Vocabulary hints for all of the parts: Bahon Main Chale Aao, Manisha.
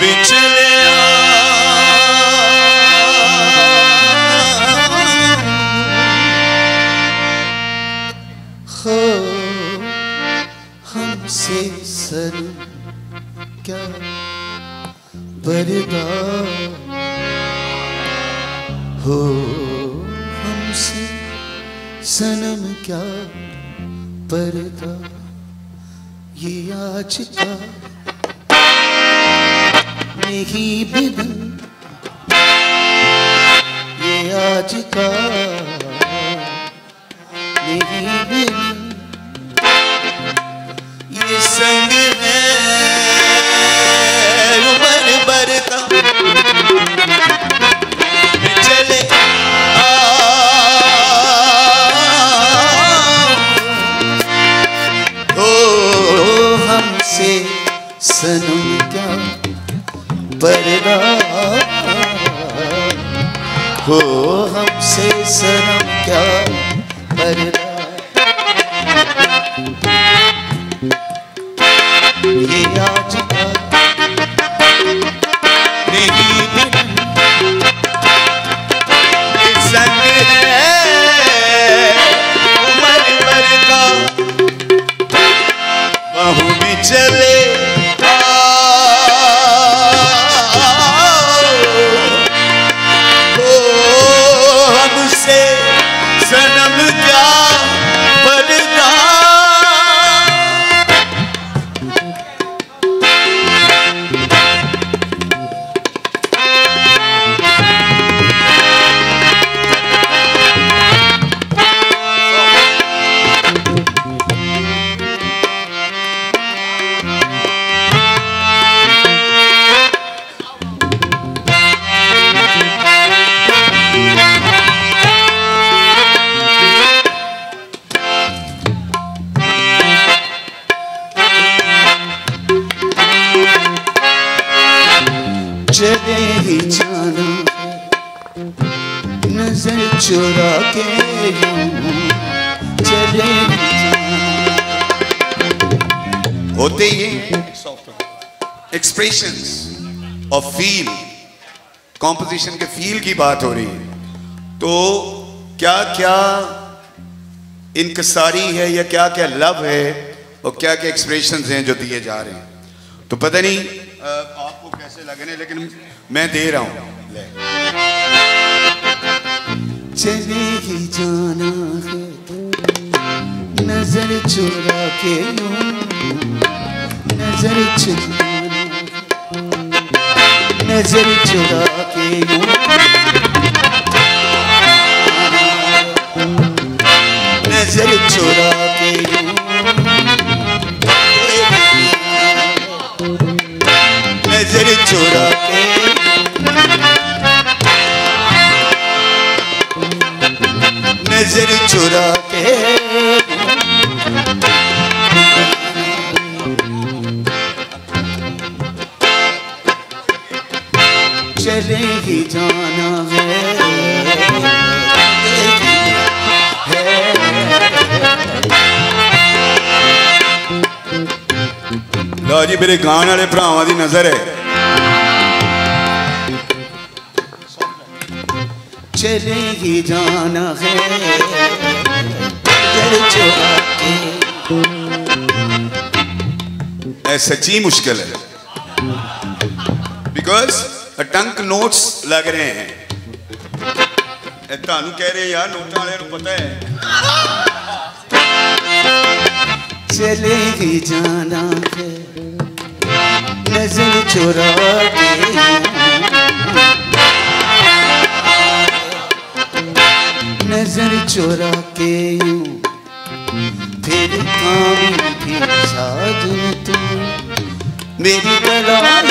बिछड़े हो हमसे सर क्या बर्दाश्त हो, हमसे सनम क्या पर्दा ये आज का नहीं बदल, ये आज का नहीं बदल, ये संग है उम्र भर का चले हमसे सनम क्या बर्दाश्त हो, हमसे सनम क्या बर्दाश्त ये आज का नहीं संग है उम्र भर का बाहों में चले चले ही जाना नजर चुरा के चले ही जाना। होते ये एक्सप्रेशंस ऑफ फील, कॉम्पोजिशन के फील की बात हो रही है, तो क्या क्या इंकसारी है या क्या क्या लव है और क्या क्या एक्सप्रेशंस हैं जो दिए जा रहे हैं। तो पता नहीं आपको कैसे लगने, लेकिन मैं दे रहा हूं। ले चले ही जाना है नजर चुरा के, नजर चुरा के नजर चुरा के नजर चुरा के नजर चुरा के चले ही जाना है। लो जी मेरे गाने वाले भरावां की नजर है। चले ही जाना है सच्ची मुश्किल है, बिकॉज टंक नोट्स लग रहे हैं। तानू कह रहे यार नोट वाले को पता है। चले ही जाना है नजर चुरा के, नजर चुरा के फिर कामी भी साधन तुम मेरी गलाई,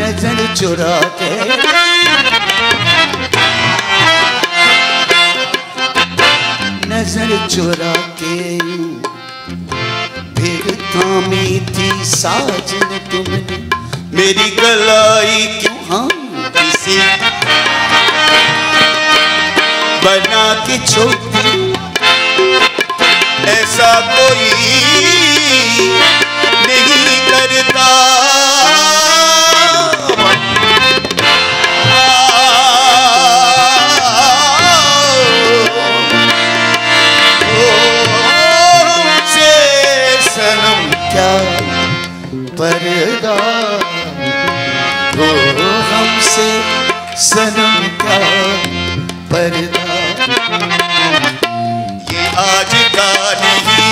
नजर चुरा के नजर चुरा के फिर थामी थी साजन तुमने मेरी गलाई क्यों हम किसी बना के छोटी ऐसा कोई नहीं करता। से सनम क्या पर्दा हो, हमसे सनम क्या पर्दा। ये आज का नहीं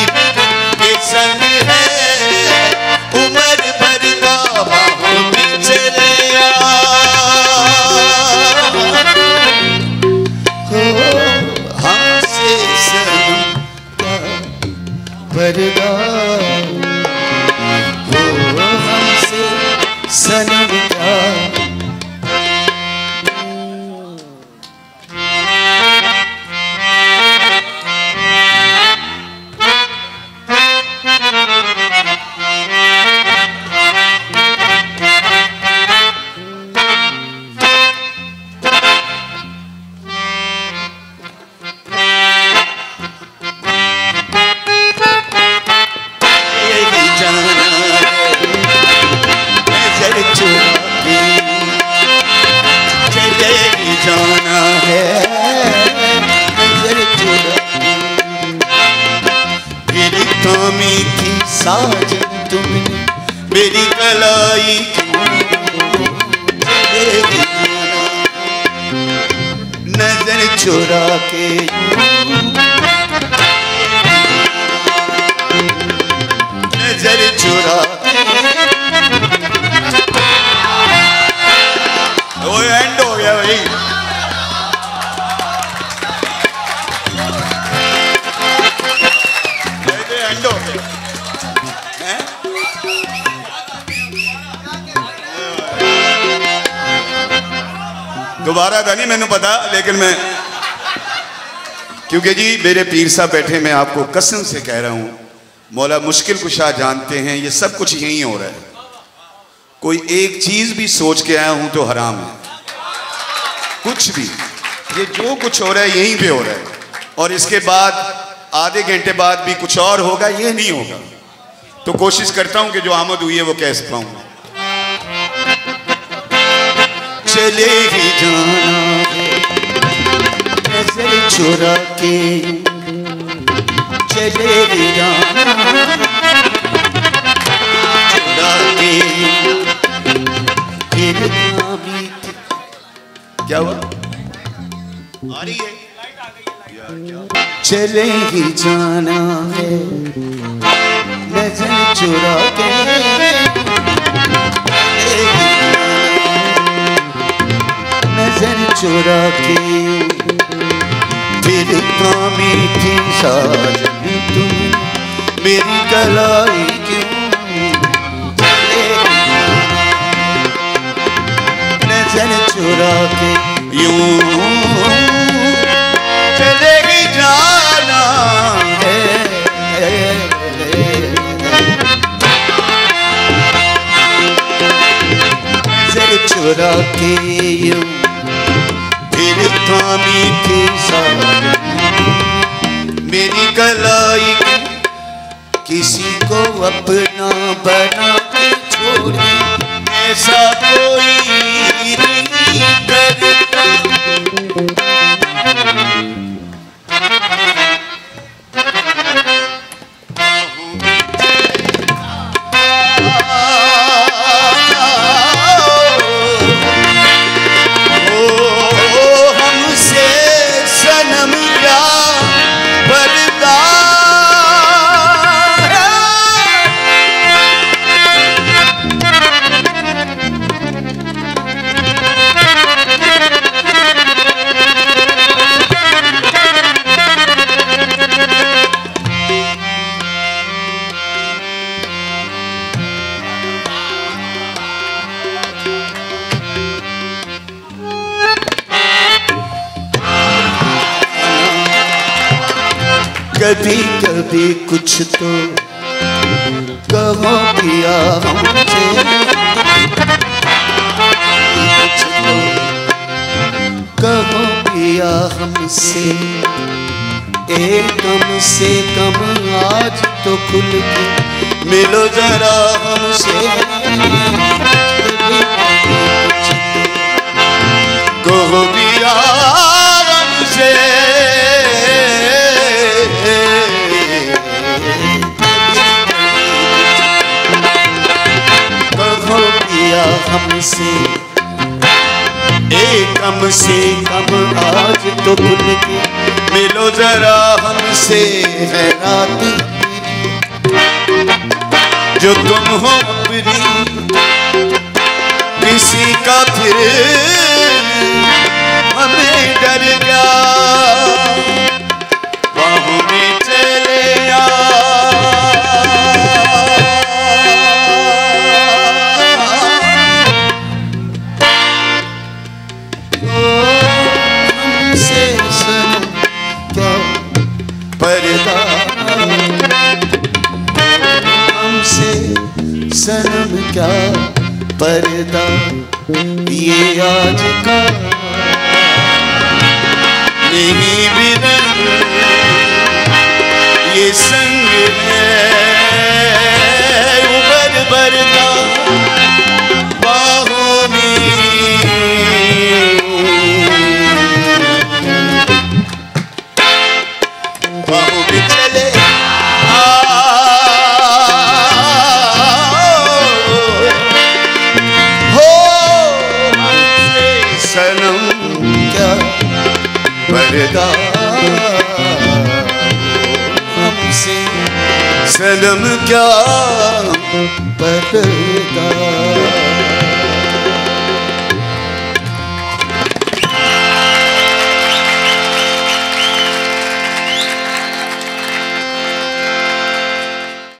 ये सन है उमर भर का, बाहों में चले आओ हो, हमसे सनम क्या पर्दा हो, हमसे सनम क्या। दोबारा था नहीं मैंने पता, लेकिन मैं क्योंकि जी मेरे पीर साहब बैठे, मैं आपको कसम से कह रहा हूं मौला मुश्किल कुशा जानते हैं ये सब कुछ यहीं हो रहा है। कोई एक चीज भी सोच के आया हूं तो हराम है, कुछ भी। ये जो कुछ हो रहा है यहीं पे हो रहा है, और इसके बाद आधे घंटे बाद भी कुछ और होगा, ये नहीं होगा। तो कोशिश करता हूं कि जो आमद हुई है वो कह पाऊं। चले ही जाना नजर चुरा के, चले ही जाना चुरा के, फिर नामी क्या हुआ आ रही है यार। चले ही जाना है नजर चुरा के, नजर चुरा के, मेरी कामी थी साजनी तुम, मेरी कलाई क्यों। नजर चुरा के यूं चले ही जाना है, नजर चुरा के यूं मीठी सारी मेरी कलाई। किसी को अपना बना के छोड़े ऐसा कोई नहीं करता। कभी कभी कुछ तो कहो पिया हमसे, कुछ तो कहो पिया हमसे, ए कम से कम आज तो खुल के मिलो जरा हमसे, कहो दिया हमसे हमसे एक कम से कम आज तो खुल के मिलो जरा हमसे। है रात जो तुम हो अपनी किसी का फिर हमें डर गया, बाहों में चले आओ। शर्म क्या पर्दा ये आज का नहीं बिना ये संग है उबर बरदा बाहों में। बाहों में चले पर्दा हमसे सनम क्या पर्दा।